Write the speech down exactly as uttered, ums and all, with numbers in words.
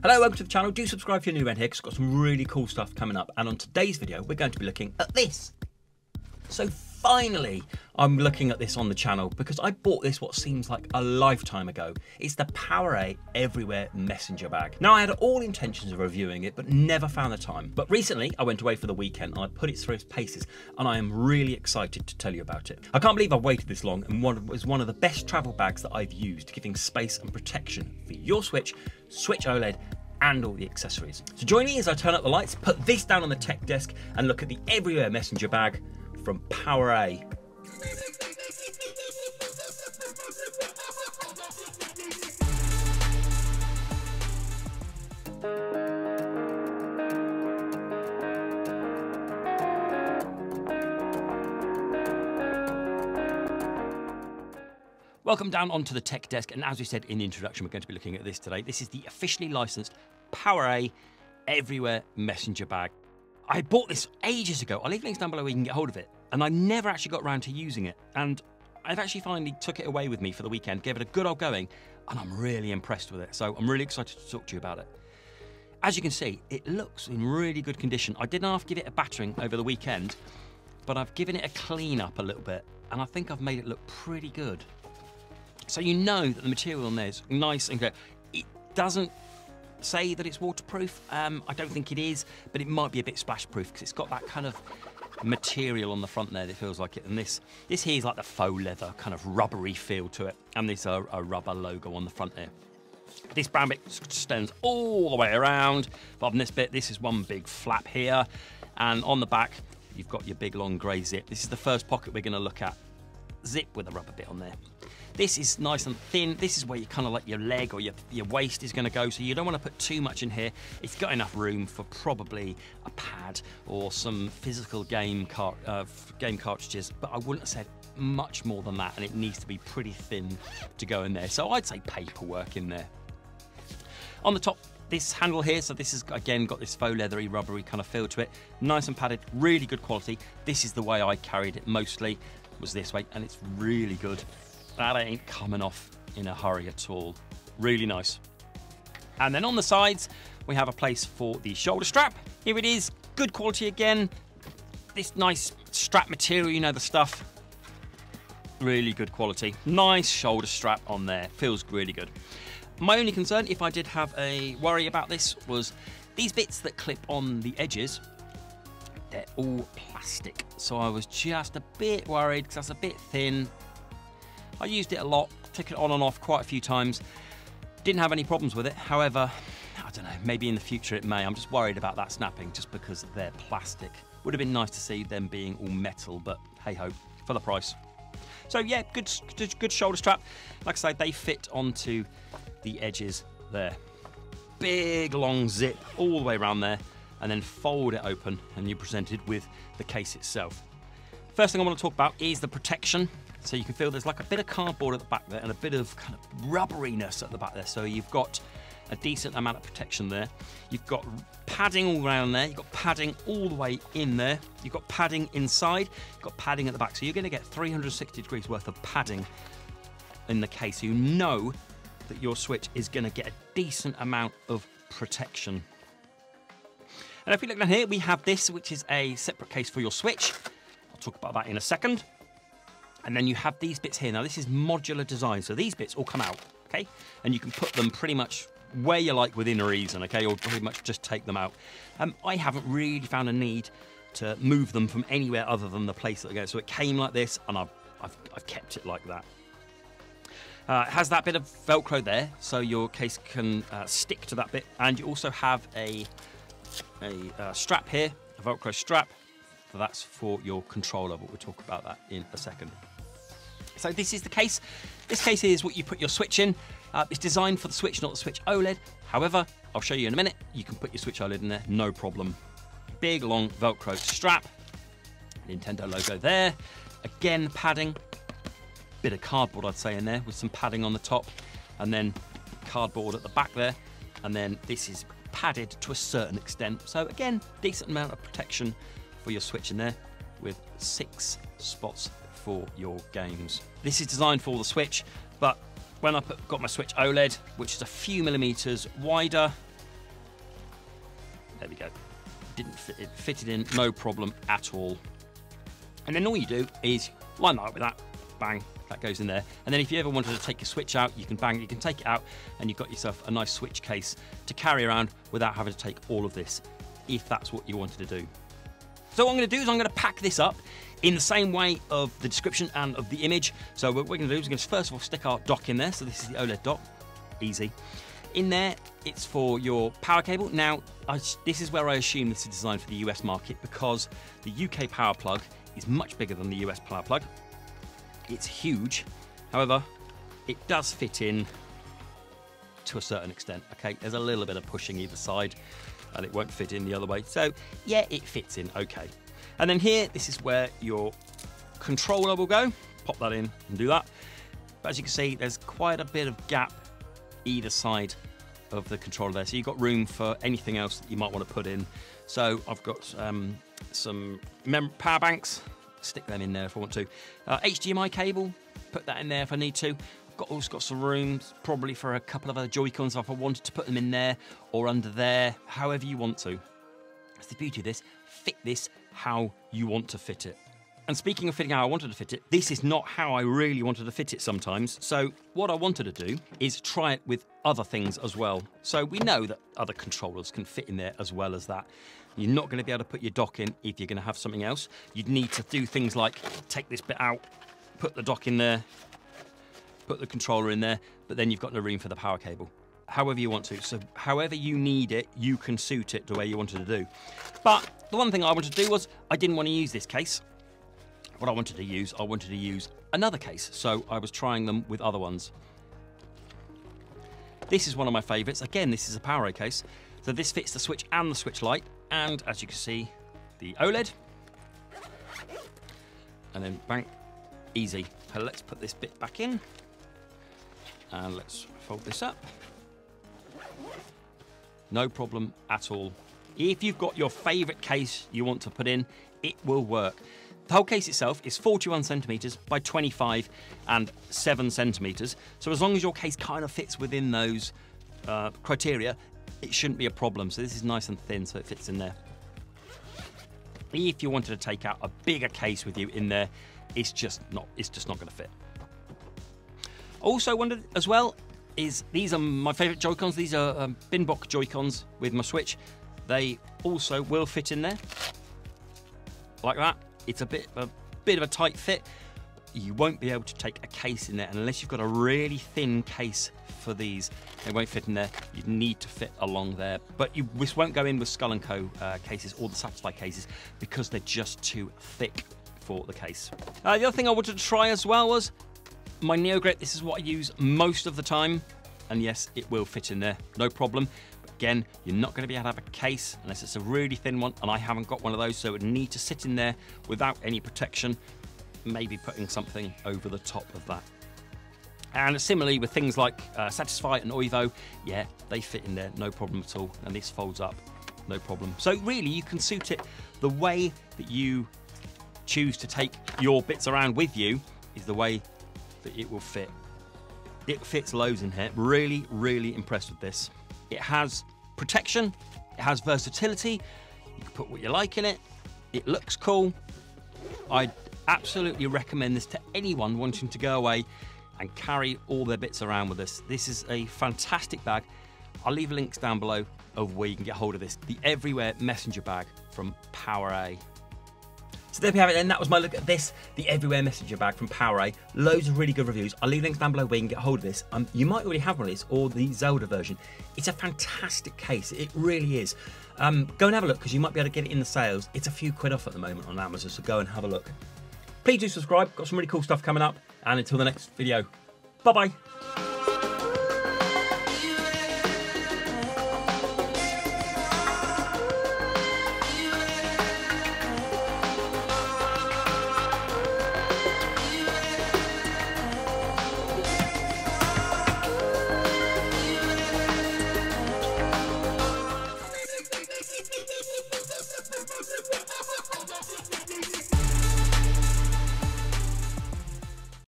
Hello, welcome to the channel. Do subscribe if you're new around here because I've got some really cool stuff coming up. And on today's video, we're going to be looking at this. So finally, I'm looking at this on the channel because I bought this what seems like a lifetime ago. It's the PowerA Everywhere Messenger Bag. Now, I had all intentions of reviewing it, but never found the time. But recently, I went away for the weekend and I put it through its paces, and I am really excited to tell you about it. I can't believe I waited this long, and one was one of the best travel bags that I've used, giving space and protection for your Switch, Switch OLED, and all the accessories. So join me as I turn up the lights, put this down on the tech desk, and look at the Everywhere Messenger Bag from PowerA. Welcome down onto the tech desk, and as we said in the introduction, we're going to be looking at this today. This is the officially licensed PowerA Everywhere Messenger Bag. I bought this ages ago. I'll leave links down below where you can get hold of it. And I never actually got around to using it. And I've actually finally took it away with me for the weekend, gave it a good old going, and I'm really impressed with it. So I'm really excited to talk to you about it. As you can see, it looks in really good condition. I didn't half give it a battering over the weekend, but I've given it a clean up a little bit, and I think I've made it look pretty good. So you know that the material on there is nice and clear. It doesn't say that it's waterproof. Um, I don't think it is, but it might be a bit splash proof because it's got that kind of material on the front there that feels like it. And this this here is like the faux leather kind of rubbery feel to it. And there's a, a rubber logo on the front there. This brown bit extends all the way around. But on this bit, this is one big flap here. And on the back, you've got your big long grey zip. This is the first pocket we're going to look at. Zip with a rubber bit on there. This is nice and thin. This is where you kind of like your leg or your, your waist is going to go, so you don't want to put too much in here. It's got enough room for probably a pad or some physical game, car uh, game cartridges, but I wouldn't have said much more than that, and it needs to be pretty thin to go in there. So I'd say paperwork in there. On the top, this handle here, so this has again got this faux leathery, rubbery kind of feel to it. Nice and padded, really good quality. This is the way I carried it mostly, was this way, and it's really good. That ain't coming off in a hurry at all. Really nice. And then on the sides, we have a place for the shoulder strap. Here it is, good quality again. This nice strap material, you know the stuff. Really good quality. Nice shoulder strap on there, feels really good. My only concern, if I did have a worry about this, was these bits that clip on the edges, they're all plastic. So I was just a bit worried because that's a bit thin. I used it a lot, took it on and off quite a few times. Didn't have any problems with it. However, I don't know, maybe in the future it may. I'm just worried about that snapping just because they're plastic. Would have been nice to see them being all metal, but hey ho, for the price. So yeah, good, good shoulder strap. Like I say, they fit onto the edges there. Big long zip all the way around there, and then fold it open and you're presented with the case itself. First thing I want to talk about is the protection. So you can feel there's like a bit of cardboard at the back there and a bit of kind of rubberiness at the back there. So you've got a decent amount of protection there. You've got padding all around there. You've got padding all the way in there. You've got padding inside. You've got padding at the back. So you're going to get three hundred sixty degrees worth of padding in the case. You know that your Switch is going to get a decent amount of protection. And if we look down here, we have this, which is a separate case for your Switch. I'll talk about that in a second. And then you have these bits here. Now this is modular design, so these bits all come out, okay? And you can put them pretty much where you like within reason, okay? Or pretty much just take them out. Um, I haven't really found a need to move them from anywhere other than the place that they go. So it came like this, and I've, I've, I've kept it like that. Uh, it has that bit of Velcro there, so your case can uh, stick to that bit. And you also have a, a uh, strap here, a Velcro strap. So that's for your controller, but we'll talk about that in a second. So this is the case. This case is what you put your Switch in. Uh, it's designed for the Switch, not the Switch OLED. However, I'll show you in a minute. You can put your Switch OLED in there, no problem. Big, long Velcro strap. Nintendo logo there. Again, padding. Bit of cardboard, I'd say, in there with some padding on the top. And then cardboard at the back there. And then this is padded to a certain extent. So again, decent amount of protection for your Switch in there with six spots for your games. This is designed for the Switch, but when I put, got my Switch OLED, which is a few millimeters wider, There we go. Didn't fit, it fitted in, no problem at all. And then all you do is line that up with that, bang, that goes in there. And then if you ever wanted to take your switch out, you can bang, you can take it out, and you've got yourself a nice switch case to carry around without having to take all of this, if that's what you wanted to do. So what I'm going to do is I'm going to pack this up in the same way of the description and of the image. So what we're going to do is we're going to first of all stick our dock in there. So this is the OLED dock, easy. In there, it's for your power cable. Now, I, this is where I assume this is designed for the U S market, because the U K power plug is much bigger than the U S power plug. It's huge. However, it does fit in to a certain extent. Okay, there's a little bit of pushing either side, and it won't fit in the other way. So yeah, it fits in okay. And then here, this is where your controller will go. Pop that in and do that. But as you can see, there's quite a bit of gap either side of the controller there. So you've got room for anything else that you might want to put in. So I've got um, some mem power banks, stick them in there if I want to. Uh, H D M I cable, put that in there if I need to. I've got, also got some room probably for a couple of other Joy-Cons if I wanted to put them in there or under there, however you want to. That's the beauty of this. Fit this how you want to fit it. And speaking of fitting how I wanted to fit it, this is not how I really wanted to fit it sometimes. So what I wanted to do is try it with other things as well. So we know that other controllers can fit in there as well as that. You're not going to be able to put your dock in if you're going to have something else. You'd need to do things like take this bit out, put the dock in there, put the controller in there, but then you've got no room for the power cable. However you want to. So however you need it, you can suit it the way you wanted to do. But the one thing I wanted to do was I didn't want to use this case. What I wanted to use, I wanted to use another case. So I was trying them with other ones. This is one of my favorites. Again, this is a PowerA case. So this fits the Switch and the Switch Lite. And as you can see, the OLED. And then bang, easy. So let's put this bit back in. And let's fold this up. No problem at all. If you've got your favorite case you want to put in, it will work. The whole case itself is forty-one centimeters by twenty-five and seven centimeters. So as long as your case kind of fits within those uh, criteria, it shouldn't be a problem. So this is nice and thin, so it fits in there. If you wanted to take out a bigger case with you in there, it's just not, it's just not gonna fit. Also wondered as well is, these are my favorite Joy-Cons. These are um, Binbok Joy-Cons with my Switch. They also will fit in there, like that. It's a bit, a bit of a tight fit. You won't be able to take a case in there unless you've got a really thin case for these. They won't fit in there. You'd need to fit along there. But you, this won't go in with Skull and Co uh, cases or the Satisfye cases because they're just too thick for the case. Uh, the other thing I wanted to try as well was my NeoGrip. This is what I use most of the time. And yes, it will fit in there, no problem. Again, you're not going to be able to have a case unless it's a really thin one, and I haven't got one of those, so it would need to sit in there without any protection, maybe putting something over the top of that. And similarly with things like uh, Satisfye and Oivo, yeah, they fit in there, no problem at all, and this folds up, no problem. So really, you can suit it the way that you choose to take your bits around with you is the way that it will fit. It fits loads in here. Really, really impressed with this. It has protection, it has versatility, you can put what you like in it, it looks cool. I'd absolutely recommend this to anyone wanting to go away and carry all their bits around with us. This is a fantastic bag. I'll leave links down below of where you can get hold of this. The Everywhere Messenger Bag from PowerA. So there we have it then, that was my look at this, the Everywhere Messenger Bag from PowerA. Loads of really good reviews. I'll leave links down below where you can get hold of this. Um, you might already have one of these or the Zelda version. It's a fantastic case, it really is. Um, go and have a look because you might be able to get it in the sales. It's a few quid off at the moment on Amazon, so go and have a look. Please do subscribe, got some really cool stuff coming up, and until the next video, bye-bye.